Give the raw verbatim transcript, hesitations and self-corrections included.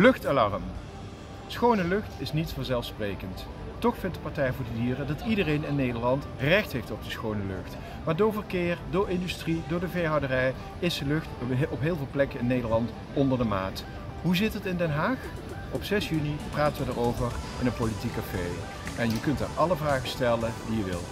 Luchtalarm. Schone lucht is niet vanzelfsprekend. Toch vindt de Partij voor de Dieren dat iedereen in Nederland recht heeft op de schone lucht. Maar door verkeer, door industrie, door de veehouderij is de lucht op heel veel plekken in Nederland onder de maat. Hoe zit het in Den Haag? Op zes juni praten we erover in een politiek café. En je kunt daar alle vragen stellen die je wil.